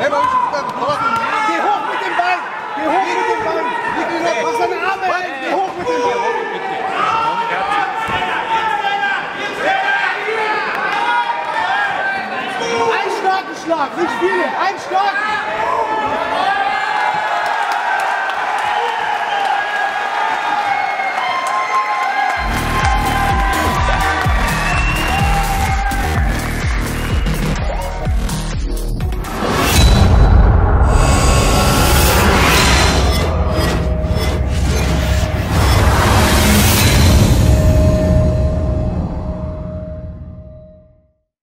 Geh hoch mit dem Bein! Geh hoch mit dem Bein! Mach seine Arme! Geh hoch mit dem Bein! Ein starken Schlag, nicht viele! Ein starken!